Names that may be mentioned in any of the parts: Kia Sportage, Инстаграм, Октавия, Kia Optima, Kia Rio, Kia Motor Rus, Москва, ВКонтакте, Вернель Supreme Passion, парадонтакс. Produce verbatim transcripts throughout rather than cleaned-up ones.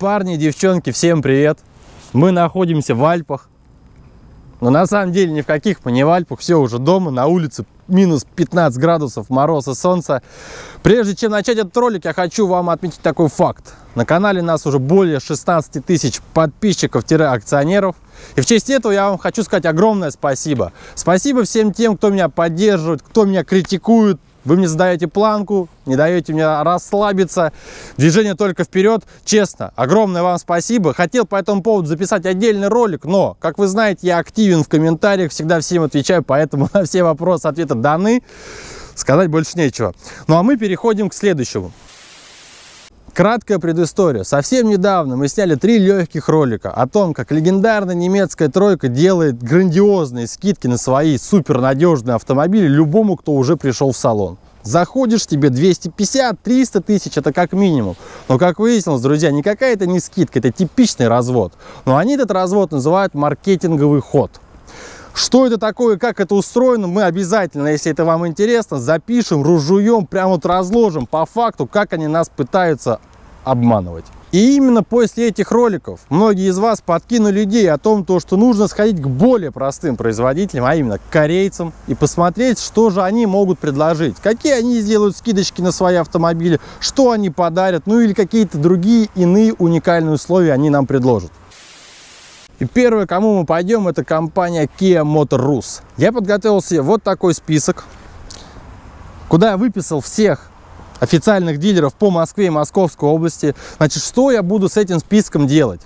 Парни, девчонки, всем привет! Мы находимся в Альпах. Но на самом деле ни в каких мы не в Альпах. Все уже дома, на улице минус пятнадцать градусов, мороз и солнце. Прежде чем начать этот ролик, я хочу вам отметить такой факт. На канале нас уже более шестнадцати тысяч подписчиков-акционеров. И в честь этого я вам хочу сказать огромное спасибо. Спасибо всем тем, кто меня поддерживает, кто меня критикует. Вы мне задаете планку, не даете мне расслабиться. Движение только вперед. Честно, огромное вам спасибо. Хотел по этому поводу записать отдельный ролик, но, как вы знаете, я активен в комментариях, всегда всем отвечаю, поэтому на все вопросы ответы даны. Сказать больше нечего. Ну а мы переходим к следующему. Краткая предыстория. Совсем недавно мы сняли три легких ролика о том, как легендарная немецкая тройка делает грандиозные скидки на свои супернадежные автомобили любому, кто уже пришел в салон. Заходишь, тебе двести пятьдесят — триста тысяч, это как минимум. Но, как выяснилось, друзья, никакая это не скидка, это типичный развод. Но они этот развод называют маркетинговый ход. Что это такое, как это устроено, мы обязательно, если это вам интересно, запишем, разжуем, прямо вот разложим по факту, как они нас пытаются обманывать. И именно после этих роликов многие из вас подкинули идеи о том, то, что нужно сходить к более простым производителям, а именно к корейцам, и посмотреть, что же они могут предложить. Какие они сделают скидочки на свои автомобили, что они подарят, ну или какие-то другие иные уникальные условия они нам предложат. И первое, кому мы пойдем, это компания Kia Motor Rus. Я подготовил себе вот такой список, куда я выписал всех официальных дилеров по Москве и Московской области. Значит, что я буду с этим списком делать?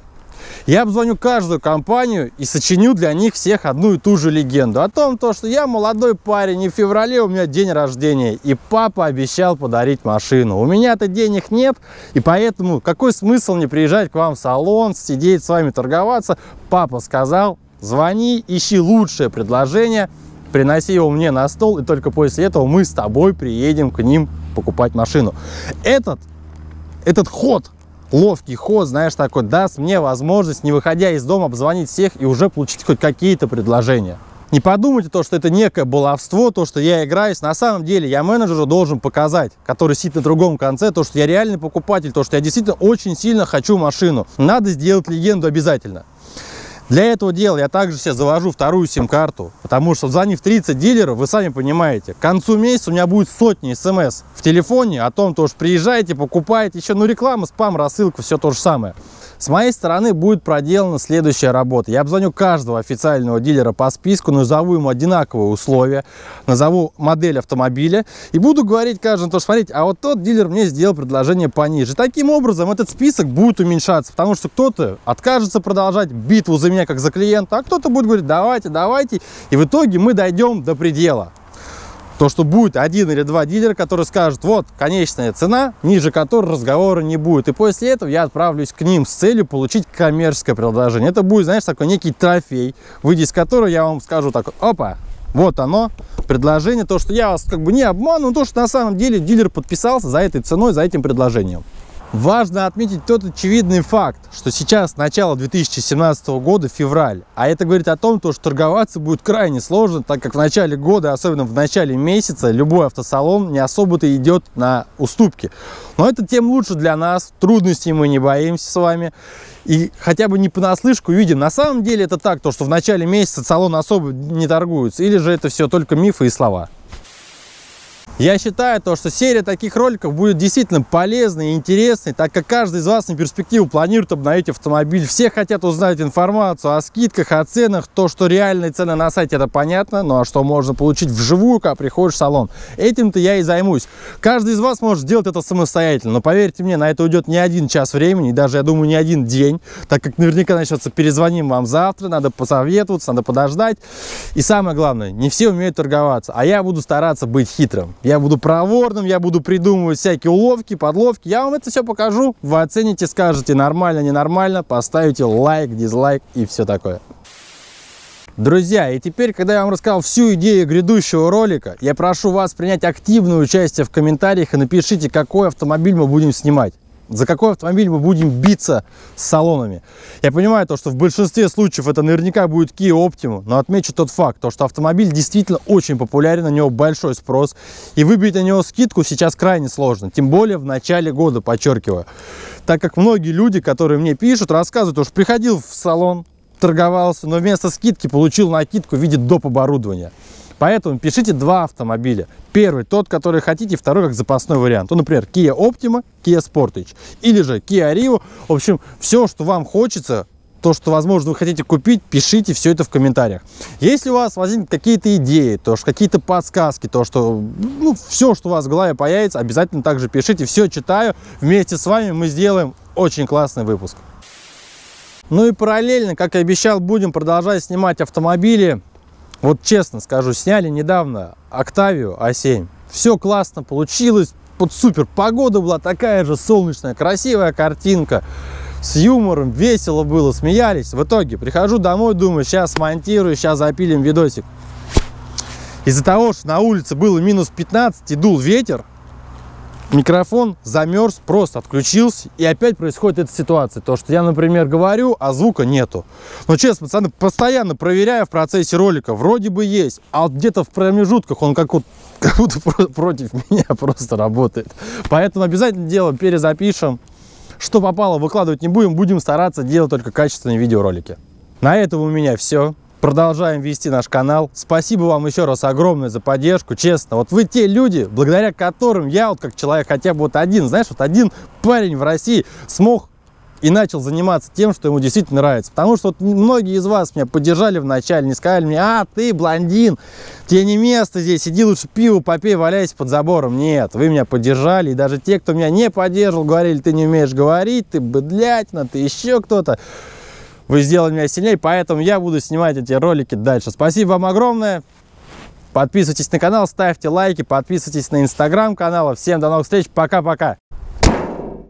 Я обзвоню каждую компанию и сочиню для них всех одну и ту же легенду. О том, то, что я молодой парень, и в феврале у меня день рождения, и папа обещал подарить машину. У меня-то денег нет, и поэтому какой смысл мне приезжать к вам в салон, сидеть с вами торговаться? Папа сказал, звони, ищи лучшее предложение, приноси его мне на стол, и только после этого мы с тобой приедем к ним покупать машину. Этот, этот ход... ловкий ход, знаешь, такой, даст мне возможность, не выходя из дома, обзвонить всех и уже получить хоть какие-то предложения. Не подумайте то, что это некое баловство, то, что я играюсь. На самом деле я менеджеру должен показать, который сидит на другом конце, то, что я реальный покупатель, то, что я действительно очень сильно хочу машину. Надо сделать легенду обязательно. Для этого дела я также себе завожу вторую сим-карту, потому что, звонив тридцать дилеров, вы сами понимаете, к концу месяца у меня будет сотни смс в телефоне о том, что приезжаете, покупаете, еще ну реклама, спам, рассылка, все то же самое. С моей стороны будет проделана следующая работа. Я обзвоню каждого официального дилера по списку, назову ему одинаковые условия, назову модель автомобиля и буду говорить каждому, то, что смотрите, а вот тот дилер мне сделал предложение пониже. Таким образом, этот список будет уменьшаться, потому что кто-то откажется продолжать битву за меня как за клиента, а кто-то будет говорить, давайте, давайте, и в итоге мы дойдем до предела. То, что будет один или два дилера, которые скажут, вот, конечная цена, ниже которой разговора не будет. И после этого я отправлюсь к ним с целью получить коммерческое предложение. Это будет, знаешь, такой некий трофей, выйдя из которого я вам скажу так, опа, вот оно, предложение, то, что я вас как бы не обманул, то, что на самом деле дилер подписался за этой ценой, за этим предложением. Важно отметить тот очевидный факт, что сейчас начало две тысячи семнадцатого года, февраль, а это говорит о том, что торговаться будет крайне сложно, так как в начале года, особенно в начале месяца, любой автосалон не особо-то идет на уступки. Но это тем лучше для нас, трудностей мы не боимся с вами. И хотя бы не понаслышку видим, на самом деле это так, то, что в начале месяца салон особо не торгуется, или же это все только мифы и слова. Я считаю, то, что серия таких роликов будет действительно полезной и интересной, так как каждый из вас на перспективу планирует обновить автомобиль. Все хотят узнать информацию о скидках, о ценах, то, что реальные цены на сайте, это понятно, но что можно получить вживую, когда приходишь в салон. Этим-то я и займусь. Каждый из вас может сделать это самостоятельно, но поверьте мне, на это уйдет не один час времени, и даже, я думаю, не один день, так как наверняка начнется перезвоним вам завтра, надо посоветоваться, надо подождать. И самое главное, не все умеют торговаться, а я буду стараться быть хитрым. Я буду проворным, я буду придумывать всякие уловки, подловки. Я вам это все покажу. Вы оцените, скажете, нормально, ненормально, поставите лайк, дизлайк и все такое. Друзья, и теперь, когда я вам рассказал всю идею грядущего ролика, я прошу вас принять активное участие в комментариях и напишите, какой автомобиль мы будем снимать. За какой автомобиль мы будем биться с салонами? Я понимаю то, что в большинстве случаев это наверняка будет Kia Optima, но отмечу тот факт, то, что автомобиль действительно очень популярен, на него большой спрос, и выбить на него скидку сейчас крайне сложно, тем более в начале года, подчеркиваю. Так как многие люди, которые мне пишут, рассказывают, уж приходил в салон, торговался, но вместо скидки получил накидку в виде доп. Оборудования. Поэтому пишите два автомобиля. Первый тот, который хотите, второй как запасной вариант. Ну, например, Kia Optima, Kia Sportage или же Kia Rio. В общем, все, что вам хочется, то, что, возможно, вы хотите купить, пишите все это в комментариях. Если у вас возникнут какие-то идеи, то какие-то подсказки, то, что ну, все, что у вас в голове появится, обязательно также пишите. Все читаю. Вместе с вами мы сделаем очень классный выпуск. Ну и параллельно, как и обещал, будем продолжать снимать автомобили. Вот честно скажу, сняли недавно Октавию А семь. Все классно получилось, под супер. Погода была такая же солнечная, красивая картинка. С юмором, весело было, смеялись. В итоге прихожу домой, думаю, сейчас монтирую, сейчас запилим видосик. Из-за того, что на улице было минус пятнадцать и дул ветер, микрофон замерз, просто отключился, и опять происходит эта ситуация. То, что я, например, говорю, а звука нету. Но честно, пацаны, постоянно проверяю в процессе ролика, вроде бы есть, а вот где-то в промежутках он как, вот, как будто против меня просто работает. Поэтому обязательно дело перезапишем. Что попало, выкладывать не будем, будем стараться делать только качественные видеоролики. На этом у меня все. Продолжаем вести наш канал. Спасибо вам еще раз огромное за поддержку. Честно, вот вы те люди, благодаря которым я вот как человек, хотя бы вот один, знаешь, вот один парень в России смог и начал заниматься тем, что ему действительно нравится. Потому что вот многие из вас меня поддержали вначале, не сказали мне: а, ты блондин, тебе не место здесь, иди лучше пиво попей, валяйся под забором. Нет, вы меня поддержали, и даже те, кто меня не поддерживал, говорили: ты не умеешь говорить, ты быдлятина, ты еще кто-то. Вы сделали меня сильнее, поэтому я буду снимать эти ролики дальше. Спасибо вам огромное. Подписывайтесь на канал, ставьте лайки, подписывайтесь на инстаграм канал. Всем до новых встреч. Пока-пока.